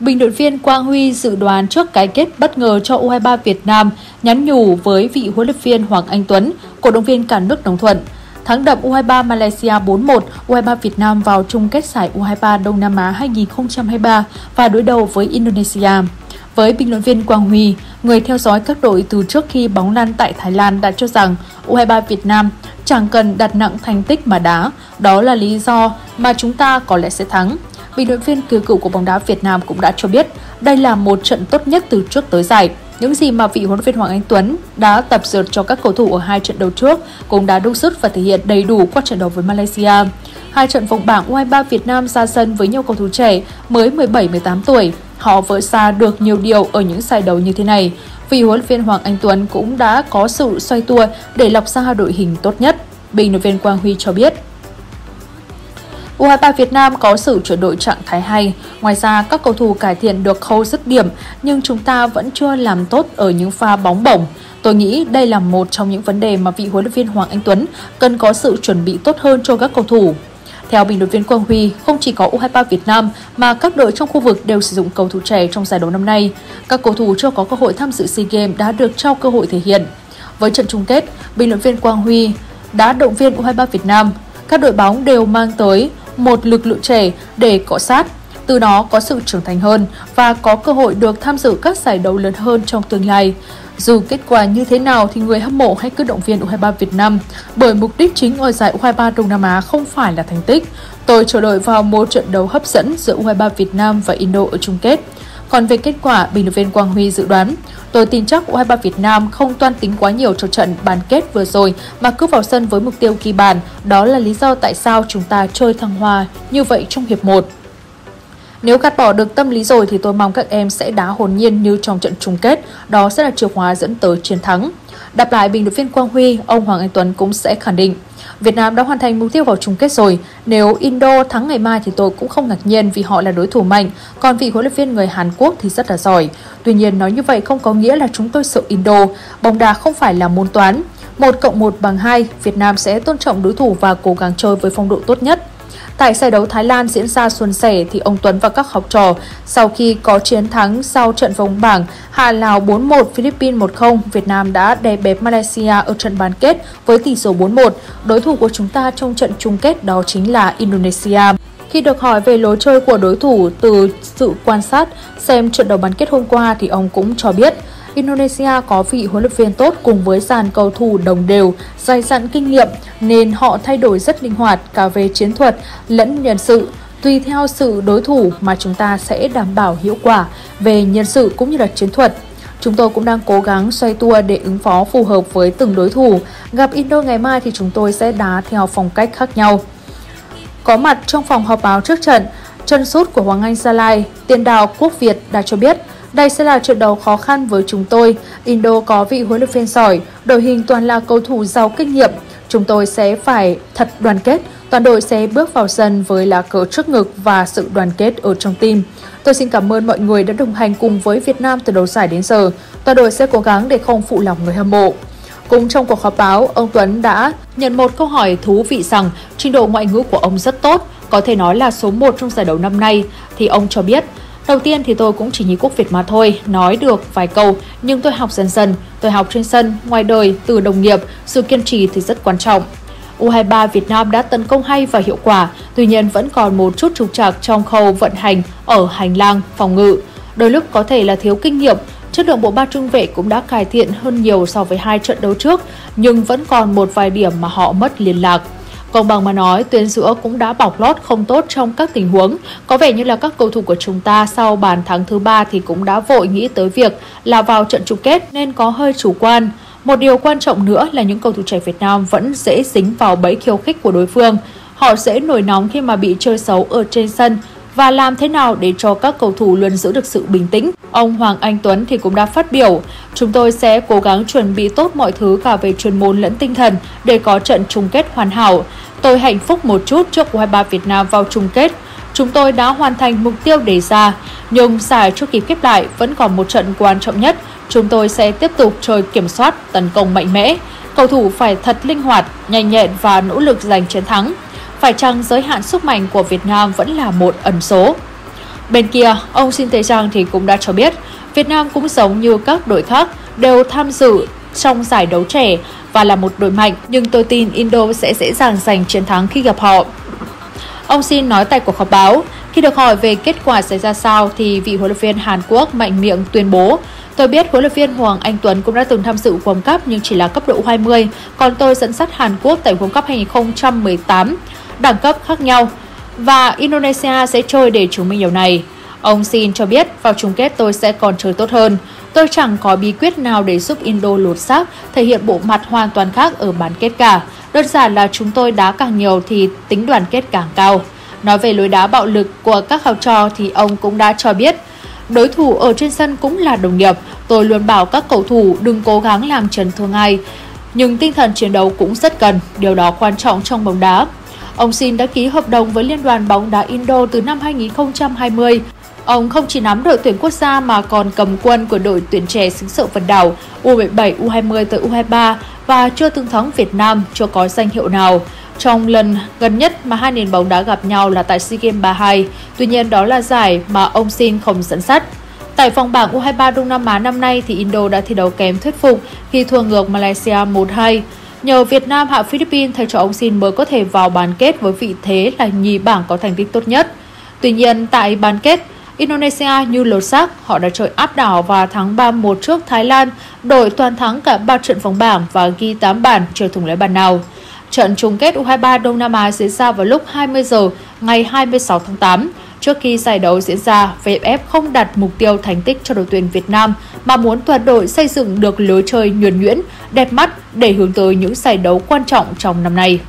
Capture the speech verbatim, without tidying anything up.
Bình luận viên Quang Huy dự đoán trước cái kết bất ngờ cho u hai ba Việt Nam, nhắn nhủ với vị huấn luyện viên Hoàng Anh Tuấn, cổ động viên cả nước đồng thuận. Thắng đậm u hai ba Malaysia bốn một, u hai ba Việt Nam vào chung kết giải u hai ba Đông Nam Á hai nghìn không trăm hai mươi ba và đối đầu với Indonesia. Với bình luận viên Quang Huy, người theo dõi các đội từ trước khi bóng lăn tại Thái Lan đã cho rằng u hai ba Việt Nam chẳng cần đặt nặng thành tích mà đá, đó là lý do mà chúng ta có lẽ sẽ thắng. Bình luận viên cựu cựu của bóng đá Việt Nam cũng đã cho biết đây là một trận tốt nhất từ trước tới giải. Những gì mà vị huấn luyện viên Hoàng Anh Tuấn đã tập dượt cho các cầu thủ ở hai trận đầu trước cũng đã đúc rút và thể hiện đầy đủ qua trận đấu với Malaysia. Hai trận vòng bảng u hai ba Việt Nam ra sân với nhiều cầu thủ trẻ mới mười bảy mười tám tuổi, họ vỡ xa được nhiều điều ở những giải đấu như thế này. Vị huấn luyện viên Hoàng Anh Tuấn cũng đã có sự xoay tua để lọc ra đội hình tốt nhất, bình luận viên Quang Huy cho biết. u hai ba Việt Nam có sự chuyển đổi trạng thái hay, ngoài ra các cầu thủ cải thiện được khâu dứt điểm nhưng chúng ta vẫn chưa làm tốt ở những pha bóng bổng. Tôi nghĩ đây là một trong những vấn đề mà vị huấn luyện viên Hoàng Anh Tuấn cần có sự chuẩn bị tốt hơn cho các cầu thủ. Theo bình luận viên Quang Huy, không chỉ có u hai ba Việt Nam mà các đội trong khu vực đều sử dụng cầu thủ trẻ trong giải đấu năm nay. Các cầu thủ chưa có cơ hội tham dự SEA Games đã được trao cơ hội thể hiện. Với trận chung kết, bình luận viên Quang Huy đã động viên u hai ba Việt Nam, các đội bóng đều mang tới một lực lượng trẻ để cọ sát, từ đó có sự trưởng thành hơn và có cơ hội được tham dự các giải đấu lớn hơn trong tương lai. Dù kết quả như thế nào thì người hâm mộ hãy cứ động viên u hai ba Việt Nam, bởi mục đích chính ở giải u hai ba Đông Nam Á không phải là thành tích. Tôi chờ đợi vào một trận đấu hấp dẫn giữa u hai ba Việt Nam và Indo ở chung kết. Còn về kết quả, bình luận viên Quang Huy dự đoán, tôi tin chắc u hai ba Việt Nam không toan tính quá nhiều cho trận bán kết vừa rồi mà cứ vào sân với mục tiêu ghi bàn, đó là lý do tại sao chúng ta chơi thăng hoa như vậy trong hiệp một. Nếu gạt bỏ được tâm lý rồi thì tôi mong các em sẽ đá hồn nhiên như trong trận chung kết, đó sẽ là chìa khóa dẫn tới chiến thắng. Đáp lại bình luận viên Quang Huy, ông Hoàng Anh Tuấn cũng sẽ khẳng định Việt Nam đã hoàn thành mục tiêu vào chung kết rồi. Nếu Indo thắng ngày mai thì tôi cũng không ngạc nhiên vì họ là đối thủ mạnh, còn vị huấn luyện viên người Hàn Quốc thì rất là giỏi. Tuy nhiên nói như vậy không có nghĩa là chúng tôi sợ Indo, bóng đá không phải là môn toán. một cộng một bằng hai, Việt Nam sẽ tôn trọng đối thủ và cố gắng chơi với phong độ tốt nhất. Tại giải đấu Thái Lan diễn ra suôn sẻ thì ông Tuấn và các học trò sau khi có chiến thắng sau trận vòng bảng hạ Lào bốn một, Philippines một không, Việt Nam đã đè bẹp Malaysia ở trận bán kết với tỷ số bốn một. Đối thủ của chúng ta trong trận chung kết đó chính là Indonesia. Khi được hỏi về lối chơi của đối thủ từ sự quan sát xem trận đấu bán kết hôm qua thì ông cũng cho biết Indonesia có vị huấn luyện viên tốt cùng với dàn cầu thủ đồng đều, dày dặn kinh nghiệm nên họ thay đổi rất linh hoạt cả về chiến thuật lẫn nhân sự. Tùy theo sự đối thủ mà chúng ta sẽ đảm bảo hiệu quả về nhân sự cũng như là chiến thuật. Chúng tôi cũng đang cố gắng xoay tua để ứng phó phù hợp với từng đối thủ. Gặp Indo ngày mai thì chúng tôi sẽ đá theo phong cách khác nhau. Có mặt trong phòng họp báo trước trận, chân sút của Hoàng Anh Gia Lai, tiền đạo Quốc Việt đã cho biết đây sẽ là trận đấu khó khăn với chúng tôi. Indo có vị huấn luyện viên giỏi, đội hình toàn là cầu thủ giàu kinh nghiệm. Chúng tôi sẽ phải thật đoàn kết, toàn đội sẽ bước vào sân với lá cờ trước ngực và sự đoàn kết ở trong tim. Tôi xin cảm ơn mọi người đã đồng hành cùng với Việt Nam từ đầu giải đến giờ. Toàn đội sẽ cố gắng để không phụ lòng người hâm mộ. Cũng trong cuộc họp báo, ông Tuấn đã nhận một câu hỏi thú vị rằng trình độ ngoại ngữ của ông rất tốt, có thể nói là số một trong giải đấu năm nay, thì ông cho biết đầu tiên thì tôi cũng chỉ như Quốc Việt mà thôi, nói được vài câu, nhưng tôi học dần dần, tôi học trên sân, ngoài đời, từ đồng nghiệp, sự kiên trì thì rất quan trọng. u hai ba Việt Nam đã tấn công hay và hiệu quả, tuy nhiên vẫn còn một chút trục trặc trong khâu vận hành ở hành lang, phòng ngự. Đôi lúc có thể là thiếu kinh nghiệm, chất lượng bộ ba trung vệ cũng đã cải thiện hơn nhiều so với hai trận đấu trước, nhưng vẫn còn một vài điểm mà họ mất liên lạc. Công bằng mà nói, tuyến giữa cũng đã bọc lót không tốt trong các tình huống. Có vẻ như là các cầu thủ của chúng ta sau bàn thắng thứ ba thì cũng đã vội nghĩ tới việc là vào trận chung kết nên có hơi chủ quan. Một điều quan trọng nữa là những cầu thủ trẻ Việt Nam vẫn dễ dính vào bẫy khiêu khích của đối phương. Họ dễ nổi nóng khi mà bị chơi xấu ở trên sân. Và làm thế nào để cho các cầu thủ luôn giữ được sự bình tĩnh? Ông Hoàng Anh Tuấn thì cũng đã phát biểu, chúng tôi sẽ cố gắng chuẩn bị tốt mọi thứ cả về chuyên môn lẫn tinh thần để có trận chung kết hoàn hảo. Tôi hạnh phúc một chút trước u hai ba Việt Nam vào chung kết. Chúng tôi đã hoàn thành mục tiêu đề ra, nhưng giải chưa kịp khép lại vẫn còn một trận quan trọng nhất. Chúng tôi sẽ tiếp tục chơi kiểm soát, tấn công mạnh mẽ. Cầu thủ phải thật linh hoạt, nhanh nhẹn và nỗ lực giành chiến thắng. Phải chăng giới hạn sức mạnh của Việt Nam vẫn là một ẩn số? Bên kia, ông Shin Tae-yong thì cũng đã cho biết, Việt Nam cũng giống như các đội khác đều tham dự trong giải đấu trẻ và là một đội mạnh, nhưng tôi tin Indo sẽ dễ dàng giành chiến thắng khi gặp họ. Ông Shin nói tại cuộc họp báo, khi được hỏi về kết quả xảy ra sao thì vị huấn luyện viên Hàn Quốc mạnh miệng tuyên bố, tôi biết huấn luyện viên Hoàng Anh Tuấn cũng đã từng tham dự World Cup nhưng chỉ là cấp độ U hai mươi, còn tôi dẫn dắt Hàn Quốc tại World Cup hai không một tám, đẳng cấp khác nhau, và Indonesia sẽ chơi để chứng minh điều này. Ông Shin cho biết, vào chung kết tôi sẽ còn chơi tốt hơn. Tôi chẳng có bí quyết nào để giúp Indo lột xác, thể hiện bộ mặt hoàn toàn khác ở bán kết cả. Đơn giản là chúng tôi đá càng nhiều thì tính đoàn kết càng cao. Nói về lối đá bạo lực của các học trò thì ông cũng đã cho biết, đối thủ ở trên sân cũng là đồng nghiệp. Tôi luôn bảo các cầu thủ đừng cố gắng làm chấn thương ai, nhưng tinh thần chiến đấu cũng rất cần, điều đó quan trọng trong bóng đá. Ông Shin đã ký hợp đồng với Liên đoàn bóng đá Indo từ năm hai nghìn không trăm hai mươi. Ông không chỉ nắm đội tuyển quốc gia mà còn cầm quân của đội tuyển trẻ xứ sở Vân Đảo U mười bảy, U hai mươi tới U hai mươi ba và chưa từng thắng Việt Nam, chưa có danh hiệu nào. Trong lần gần nhất mà hai nền bóng đá gặp nhau là tại SEA Games ba mươi hai, tuy nhiên đó là giải mà ông Shin không dẫn dắt. Tại vòng bảng U hai mươi ba Đông Nam Á năm nay thì Indo đã thi đấu kém thuyết phục khi thua ngược Malaysia một hai. Nhờ Việt Nam hạ Philippines, thầy trò ông Shin mới có thể vào bán kết với vị thế là nhì bảng có thành tích tốt nhất. Tuy nhiên tại bán kết, Indonesia như lột xác, họ đã chơi áp đảo và thắng ba một trước Thái Lan, đội toàn thắng cả ba trận vòng bảng và ghi tám bàn, chưa thủng lưới bàn nào. Trận chung kết U hai mươi ba Đông Nam Á diễn ra vào lúc hai mươi giờ ngày hai mươi sáu tháng tám. Trước khi giải đấu diễn ra, vê ép ép không đặt mục tiêu thành tích cho đội tuyển Việt Nam mà muốn toàn đội xây dựng được lối chơi nhuần nhuyễn, đẹp mắt để hướng tới những giải đấu quan trọng trong năm nay.